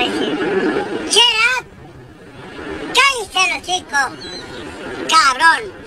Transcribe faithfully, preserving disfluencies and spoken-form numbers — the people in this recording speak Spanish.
imbécil. Shut up. Cállate los chicos. Cabrón.